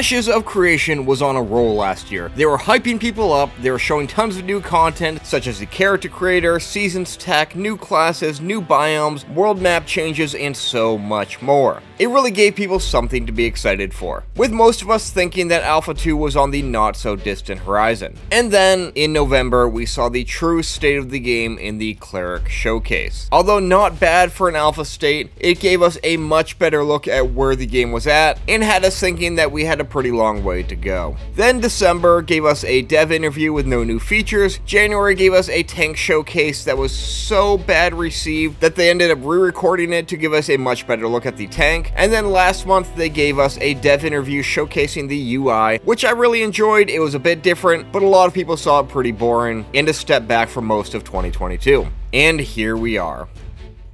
Ashes of Creation was on a roll last year. They were hyping people up, they were showing tons of new content, such as the character creator, seasons tech, new classes, new biomes, world map changes, and so much more. It really gave people something to be excited for, with most of us thinking that Alpha 2 was on the not-so-distant horizon. And then, in November, we saw the true state of the game in the Cleric Showcase. Although not bad for an alpha state, it gave us a much better look at where the game was at, and had us thinking that we had a pretty long way to go. Then December gave us a dev interview with no new features, January gave us a tank showcase that was so bad received that they ended up re-recording it to give us a much better look at the tank, and then last month they gave us a dev interview showcasing the UI, which I really enjoyed. It was a bit different, but a lot of people saw it pretty boring, and a step back from most of 2022. And here we are.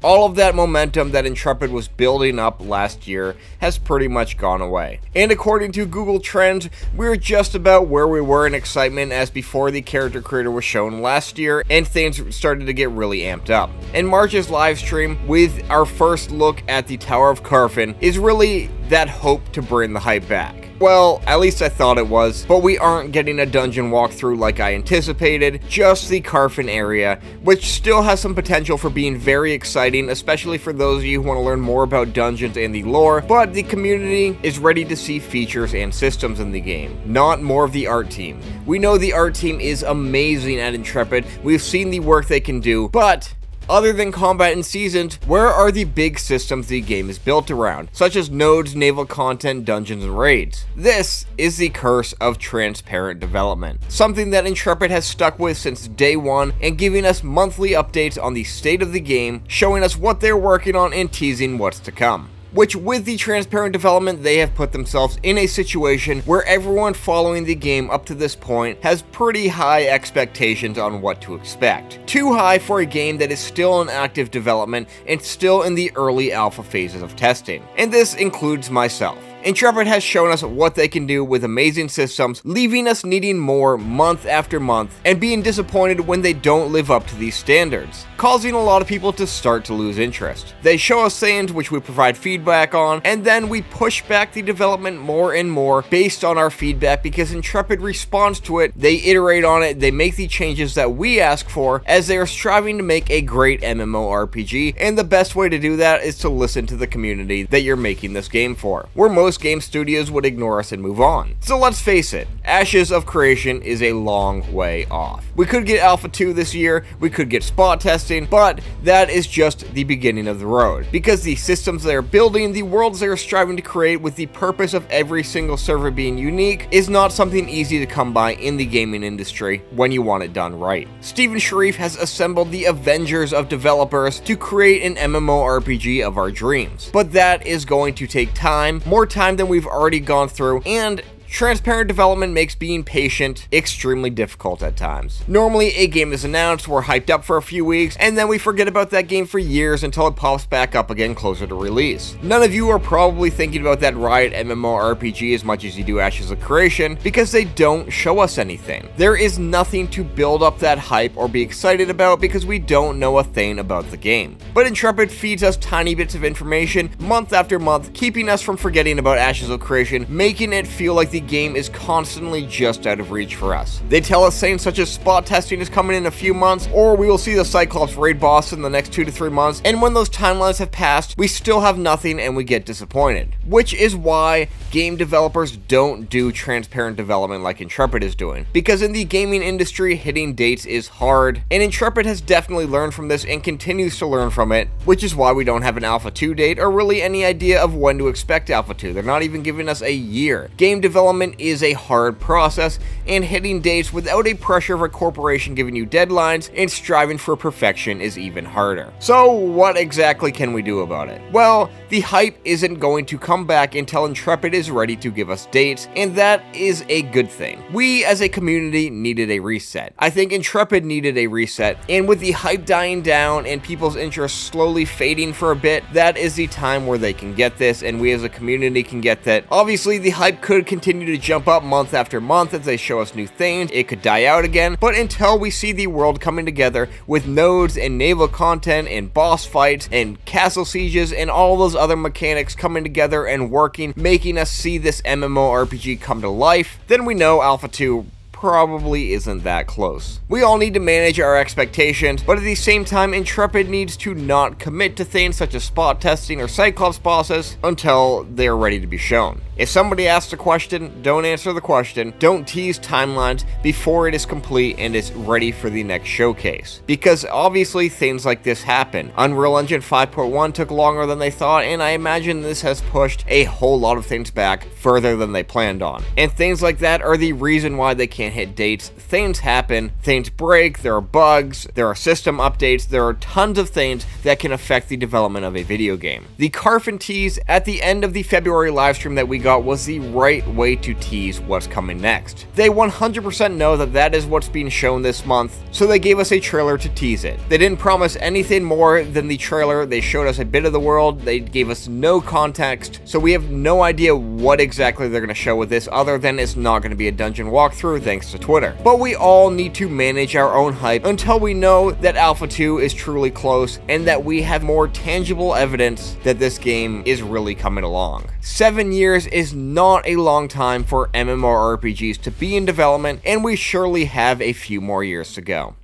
All of that momentum that Intrepid was building up last year has pretty much gone away. And according to Google Trends, we're just about where we were in excitement as before the character creator was shown last year, and things started to get really amped up. And March's livestream, with our first look at the Tower of Carphin, is really that hope to bring the hype back. Well, at least I thought it was, but we aren't getting a dungeon walkthrough like I anticipated, just the Carfin area, which still has some potential for being very exciting, especially for those of you who want to learn more about dungeons and the lore, but the community is ready to see features and systems in the game, not more of the art team. We know the art team is amazing at Intrepid, we've seen the work they can do, but other than combat and seasons, where are the big systems the game is built around, such as nodes, naval content, dungeons, and raids? This is the curse of transparent development, something that Intrepid has stuck with since day one and giving us monthly updates on the state of the game, showing us what they're working on and teasing what's to come. Which, with the transparent development, they have put themselves in a situation where everyone following the game up to this point has pretty high expectations on what to expect. Too high for a game that is still in active development and still in the early alpha phases of testing. And this includes myself. Intrepid has shown us what they can do with amazing systems, leaving us needing more month after month and being disappointed when they don't live up to these standards, causing a lot of people to start to lose interest. They show us things which we provide feedback on, and then we push back the development more and more based on our feedback because Intrepid responds to it, they iterate on it, they make the changes that we ask for as they are striving to make a great MMORPG, and the best way to do that is to listen to the community that you're making this game for. We're most game studios would ignore us and move on. So let's face it, Ashes of Creation is a long way off. We could get Alpha 2 this year, we could get spot testing, but that is just the beginning of the road, because the systems they are building, the worlds they are striving to create with the purpose of every single server being unique, is not something easy to come by in the gaming industry when you want it done right. Steven Sharif has assembled the Avengers of developers to create an MMORPG of our dreams, but that is going to take time, more time than we've already gone through, and transparent development makes being patient extremely difficult at times. Normally, a game is announced, we're hyped up for a few weeks, and then we forget about that game for years until it pops back up again closer to release. None of you are probably thinking about that Riot MMORPG as much as you do Ashes of Creation, because they don't show us anything. There is nothing to build up that hype or be excited about because we don't know a thing about the game. But Intrepid feeds us tiny bits of information month after month, keeping us from forgetting about Ashes of Creation, making it feel like the game is constantly just out of reach for us. They tell us things such as spot testing is coming in a few months, or we will see the Cyclops raid boss in the next 2 to 3 months, and when those timelines have passed, we still have nothing and we get disappointed. Which is why game developers don't do transparent development like Intrepid is doing, because in the gaming industry, hitting dates is hard, and Intrepid has definitely learned from this and continues to learn from it, which is why we don't have an Alpha 2 date or really any idea of when to expect Alpha 2. They're not even giving us a year. Game development is a hard process, and hitting dates without a pressure of a corporation giving you deadlines and striving for perfection is even harder. So what exactly can we do about it? Well, the hype isn't going to come back until Intrepid is ready to give us dates, and that is a good thing. We as a community needed a reset. I think Intrepid needed a reset, and with the hype dying down and people's interest slowly fading for a bit, that is the time where they can get this, and we as a community can get that. Obviously, the hype could continue continue to jump up month after month as they show us new things. It could die out again, but until we see the world coming together with nodes and naval content and boss fights and castle sieges and all those other mechanics coming together and working, making us see this MMORPG come to life, then we know Alpha 2 probably isn't that close. We all need to manage our expectations, but at the same time, Intrepid needs to not commit to things such as spot testing or Cyclops bosses until they're ready to be shown. If somebody asks a question, don't answer the question, don't tease timelines before it is complete and it's ready for the next showcase. Because obviously things like this happen. Unreal Engine 5.1 took longer than they thought, and I imagine this has pushed a whole lot of things back further than they planned on. And things like that are the reason why they can't hit dates. Things happen, things break, there are bugs, there are system updates, there are tons of things that can affect the development of a video game. The Carfin tease at the end of the February livestream that we got was the right way to tease what's coming next. They 100% know that that is what's being shown this month, so they gave us a trailer to tease it. They didn't promise anything more than the trailer. They showed us a bit of the world, they gave us no context, so we have no idea what exactly they're going to show with this, other than it's not going to be a dungeon walkthrough thanks to Twitter. But we all need to manage our own hype until we know that Alpha 2 is truly close and that we have more tangible evidence that this game is really coming along. 7 years is not a long time for MMORPGs to be in development, and we surely have a few more years to go.